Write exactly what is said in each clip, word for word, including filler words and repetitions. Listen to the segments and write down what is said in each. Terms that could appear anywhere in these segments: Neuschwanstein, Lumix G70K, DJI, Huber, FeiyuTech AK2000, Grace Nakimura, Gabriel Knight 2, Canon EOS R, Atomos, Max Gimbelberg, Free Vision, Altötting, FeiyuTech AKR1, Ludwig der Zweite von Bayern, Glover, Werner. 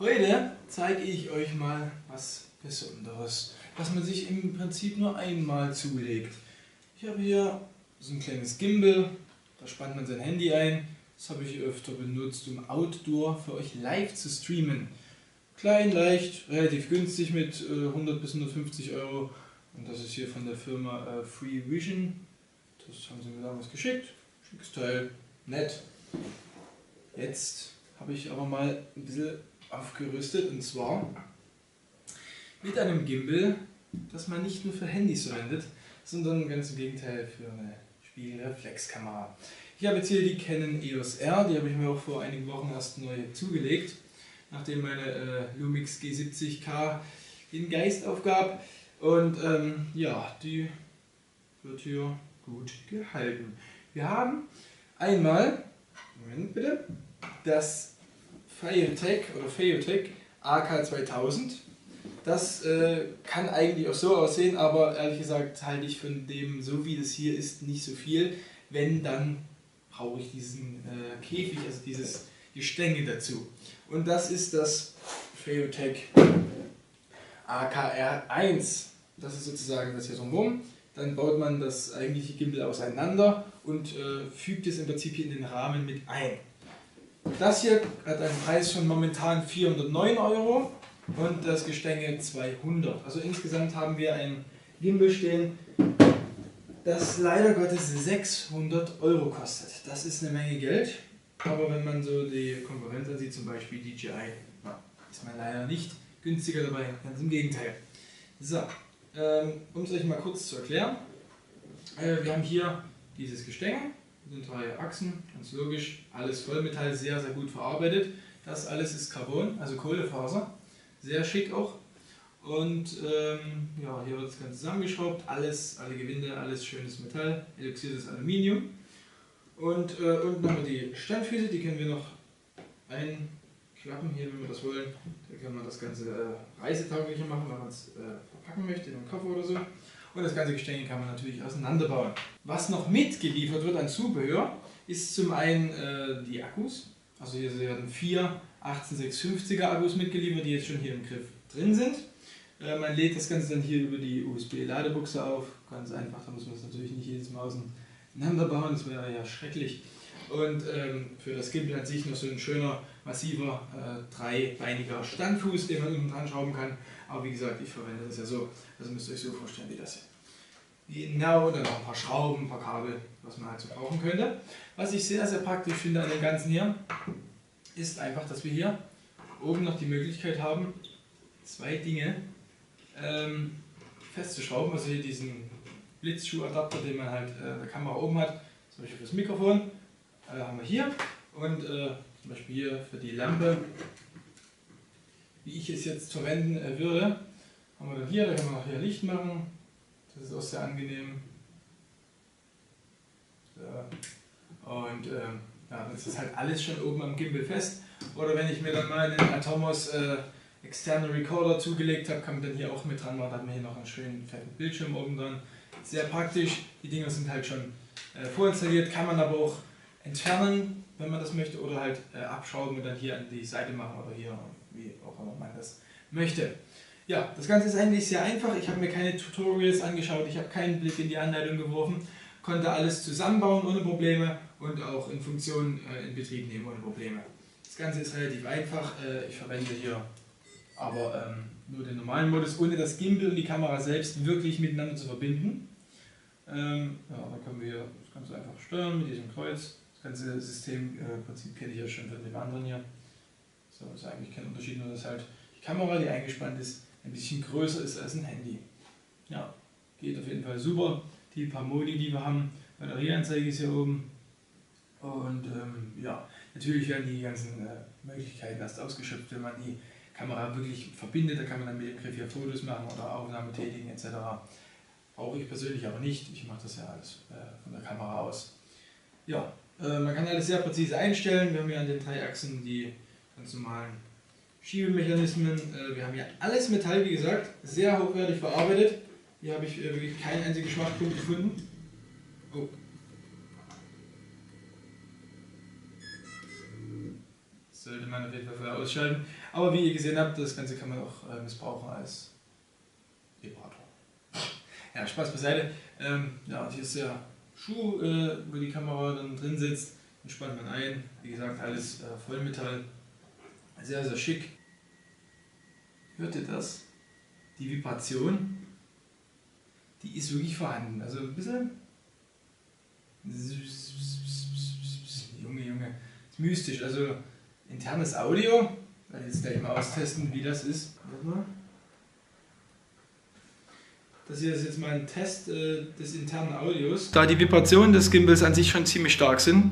Heute zeige ich euch mal was Besonderes, was man sich im Prinzip nur einmal zulegt. Ich habe hier so ein kleines Gimbal, da spannt man sein Handy ein. Das habe ich öfter benutzt, um Outdoor für euch live zu streamen. Klein, leicht, relativ günstig mit hundert bis hundertfünfzig Euro. Und das ist hier von der Firma Free Vision. Das haben sie mir damals geschickt. Schickes Teil, nett. Jetzt habe ich aber mal ein bisschen aufgerüstet, und zwar mit einem Gimbal, das man nicht nur für Handys verwendet, sondern ganz im Gegenteil für eine Spiegelreflexkamera. Ich habe jetzt hier die Canon E O S R, die habe ich mir auch vor einigen Wochen erst neu zugelegt, nachdem meine äh, Lumix G siebzig K den Geist aufgab, und ähm, ja, die wird hier gut gehalten. Wir haben einmal, Moment bitte, das FeiyuTech oder FeiyuTech A K zweitausend. Das äh, kann eigentlich auch so aussehen, aber ehrlich gesagt halte ich von dem, so wie das hier ist, nicht so viel. Wenn, dann brauche ich diesen äh, Käfig, also dieses Gestänge dazu. Und das ist das FeiyuTech A K R eins. Das ist sozusagen das hier drumherum. Dann baut man das eigentliche Gimbal auseinander und äh, fügt es im Prinzip hier in den Rahmen mit ein. Das hier hat einen Preis von momentan vierhundertneun Euro und das Gestänge zweihundert. Also insgesamt haben wir ein Gimbal stehen, das leider Gottes sechshundert Euro kostet. Das ist eine Menge Geld, aber wenn man so die Konkurrenz ansieht, zum Beispiel D J I, ist man leider nicht günstiger dabei, ganz im Gegenteil. So, um es euch mal kurz zu erklären, wir haben hier dieses Gestänge. Sind drei Achsen, ganz logisch, alles Vollmetall, sehr, sehr gut verarbeitet. Das alles ist Carbon, also Kohlefaser, sehr schick auch. Und ähm, ja, hier wird das Ganze zusammengeschraubt, alles, alle Gewinde, alles schönes Metall, eloxiertes Aluminium. Und äh, unten haben wir die Standfüße, die können wir noch einklappen, hier, wenn wir das wollen. Da kann man das Ganze äh, reisetauglicher machen, wenn man es äh, verpacken möchte, in einen Koffer oder so. Und das ganze Gestänge kann man natürlich auseinanderbauen. Was noch mitgeliefert wird an Zubehör, ist zum einen äh, die Akkus. Also hier werden vier achtzehn sechshundertfünfziger Akkus mitgeliefert, die jetzt schon hier im Griff drin sind. Äh, man lädt das Ganze dann hier über die U S B-Ladebuchse auf. Ganz einfach, da muss man es natürlich nicht jedes Mal auseinanderbauen, das wäre ja schrecklich. Und ähm, für das Gimbal an sich noch so ein schöner, massiver, äh, dreibeiniger Standfuß, den man unten dran schrauben kann. Aber wie gesagt, ich verwende das ja so. Also müsst ihr euch so vorstellen, wie das hier. Genau, dann noch ein paar Schrauben, ein paar Kabel, was man halt so brauchen könnte. Was ich sehr, sehr praktisch finde an dem Ganzen hier, ist einfach, dass wir hier oben noch die Möglichkeit haben, zwei Dinge ähm, festzuschrauben. Also hier diesen Blitzschuhadapter, den man halt äh, der Kamera oben hat, zum Beispiel für das Mikrofon, äh, haben wir hier. Und äh, zum Beispiel hier für die Lampe, wie ich es jetzt verwenden äh, würde, haben wir dann hier, da kann man auch hier Licht machen. Das ist auch sehr angenehm. So. Und ähm, ja, das ist halt alles schon oben am Gimbal fest. Oder wenn ich mir dann mal einen Atomos äh, externen Recorder zugelegt habe, kann man dann hier auch mit dran machen. Da hat man hier noch einen schönen fetten Bildschirm oben dran. Sehr praktisch. Die Dinger sind halt schon äh, vorinstalliert, kann man aber auch entfernen, wenn man das möchte, oder halt äh, abschrauben und dann hier an die Seite machen oder hier, wie auch immer man das möchte. Ja, das Ganze ist eigentlich sehr einfach. Ich habe mir keine Tutorials angeschaut, ich habe keinen Blick in die Anleitung geworfen, konnte alles zusammenbauen ohne Probleme und auch in Funktionen äh, in Betrieb nehmen ohne Probleme. Das Ganze ist relativ einfach. Äh, ich verwende hier aber ähm, nur den normalen Modus, ohne das Gimbal und die Kamera selbst wirklich miteinander zu verbinden. Ähm, ja, dann können wir das Ganze einfach steuern mit diesem Kreuz. Das ganze System äh, im Prinzip kenne ich ja schon von dem anderen hier. So ist eigentlich kein Unterschied, nur dass halt die Kamera, die eingespannt ist, ein bisschen größer ist als ein Handy. Ja, geht auf jeden Fall super. Die paar Modi, die wir haben, Batterieanzeige ist hier oben. Und ähm, ja, natürlich werden die ganzen äh, Möglichkeiten erst ausgeschöpft, wenn man die Kamera wirklich verbindet. Da kann man dann mit dem Griff hier Fotos machen oder Aufnahmen tätigen et cetera. Brauche ich persönlich aber nicht. Ich mache das ja alles äh, von der Kamera aus. Ja, äh, man kann alles sehr präzise einstellen. Wir haben hier an den drei Achsen die ganz normalen Schiebemechanismen, wir haben hier alles Metall, wie gesagt, sehr hochwertig verarbeitet. Hier habe ich wirklich keinen einzigen Schwachpunkt gefunden. Oh. So, sollte man auf jeden Fall ausschalten. Aber wie ihr gesehen habt, das Ganze kann man auch missbrauchen als Vibrator. Ja, Spaß beiseite. Ähm, ja, hier ist der Schuh, äh, wo die Kamera dann drin sitzt. Den spannt man ein. Wie gesagt, alles äh, Vollmetall. Sehr, sehr schick. Hört ihr das? Die Vibration, die ist wirklich vorhanden. Also ein bisschen... Junge, Junge. Ist mystisch. Also internes Audio. Ich werde jetzt gleich mal austesten, wie das ist. Warte mal. Das hier ist jetzt mal ein Test äh, des internen Audios. Da die Vibrationen des Gimbals an sich schon ziemlich stark sind.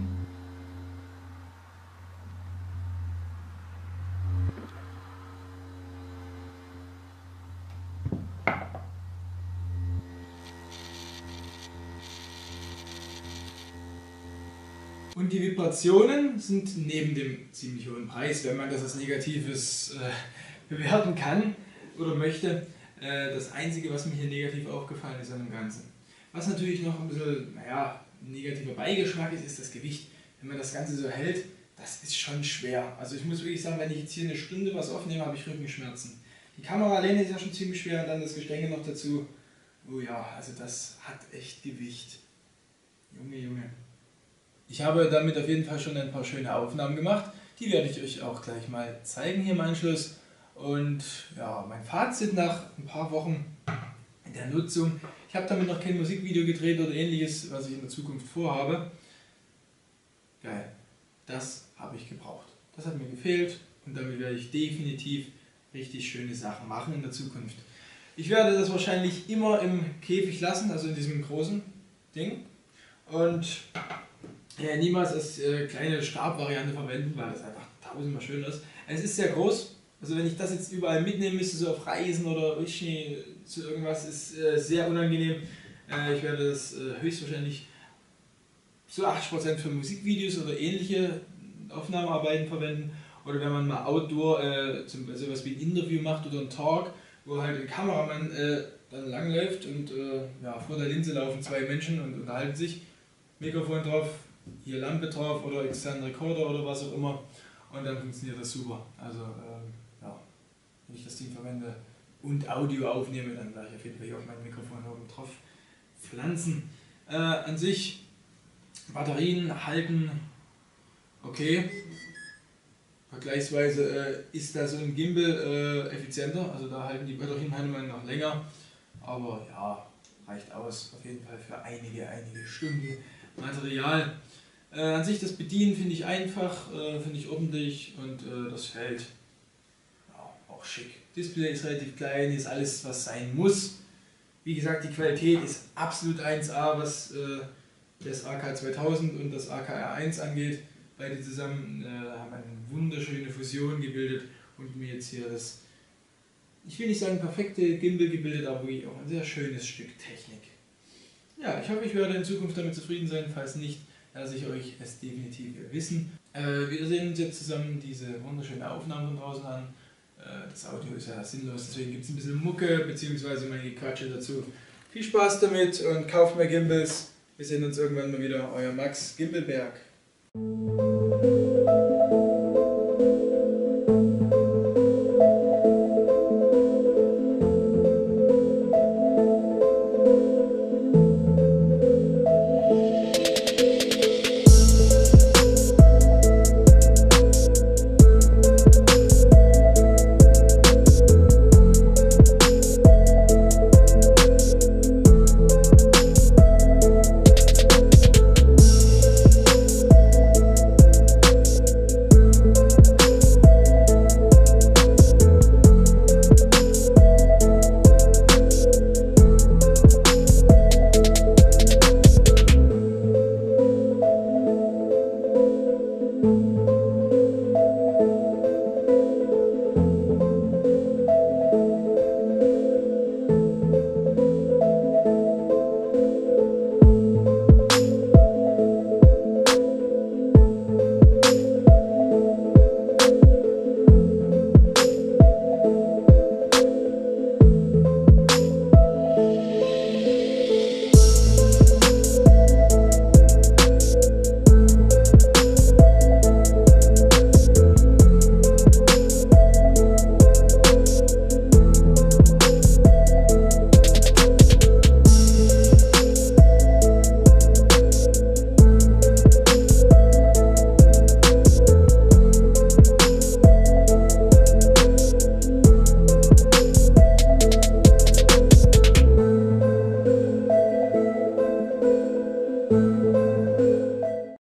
Und die Vibrationen sind neben dem ziemlich hohen Preis, wenn man das als Negatives äh, bewerten kann oder möchte, das Einzige, was mir hier negativ aufgefallen ist an dem Ganzen. Was natürlich noch ein bisschen, naja, ein negativer Beigeschmack ist, ist das Gewicht. Wenn man das Ganze so hält, das ist schon schwer. Also ich muss wirklich sagen, wenn ich jetzt hier eine Stunde was aufnehme, habe ich Rückenschmerzen. Die Kamera alleine ist ja schon ziemlich schwer und dann das Gestänge noch dazu. Oh ja, also das hat echt Gewicht. Junge, Junge. Ich habe damit auf jeden Fall schon ein paar schöne Aufnahmen gemacht. Die werde ich euch auch gleich mal zeigen hier im Anschluss. Und ja, mein Fazit nach ein paar Wochen in der Nutzung. Ich habe damit noch kein Musikvideo gedreht oder ähnliches, was ich in der Zukunft vorhabe. Geil, das habe ich gebraucht. Das hat mir gefehlt und damit werde ich definitiv richtig schöne Sachen machen in der Zukunft. Ich werde das wahrscheinlich immer im Käfig lassen, also in diesem großen Ding. Und äh, niemals als äh, kleine Stabvariante verwenden, weil das einfach tausendmal schöner ist. Es ist sehr groß. Also wenn ich das jetzt überall mitnehmen müsste, so auf Reisen oder zu irgendwas, ist äh, sehr unangenehm. Äh, ich werde das äh, höchstwahrscheinlich zu achtzig Prozent für Musikvideos oder ähnliche Aufnahmearbeiten verwenden. Oder wenn man mal Outdoor äh, zum, sowas wie ein Interview macht oder ein Talk, wo halt ein Kameramann äh, dann langläuft und äh, ja, vor der Linse laufen zwei Menschen und unterhalten sich. Mikrofon drauf, hier Lampe drauf oder externen Rekorder oder was auch immer. Und dann funktioniert das super. Also, ähm, wenn ich das Ding verwende und Audio aufnehme, dann werde ich auf jeden Fall hier auf mein Mikrofon oben drauf pflanzen. Äh, an sich, Batterien halten, okay, vergleichsweise äh, ist da so ein Gimbal äh, effizienter, also da halten die Batterien meiner Meinung nach länger, aber ja, reicht aus, auf jeden Fall für einige, einige Stunden Material. Äh, an sich das Bedienen finde ich einfach, äh, finde ich ordentlich und äh, das fällt. Auch schick. Display ist relativ klein, ist alles, was sein muss. Wie gesagt, die Qualität ist absolut eins A, was äh, das A K zweitausend und das A K R eins angeht. Beide zusammen äh, haben eine wunderschöne Fusion gebildet und mir jetzt hier das, ich will nicht sagen perfekte Gimbal gebildet, aber wirklich auch ein sehr schönes Stück Technik. Ja, ich hoffe, ich werde in Zukunft damit zufrieden sein. Falls nicht, lasse ich euch es definitiv wissen. Äh, wir sehen uns jetzt zusammen diese wunderschöne Aufnahme von draußen an. Das Audio ist ja sinnlos, deswegen gibt es ein bisschen Mucke bzw. meine Quatsche dazu. Viel Spaß damit und kauft mehr Gimbals. Wir sehen uns irgendwann mal wieder. Euer Max Gimbelberg.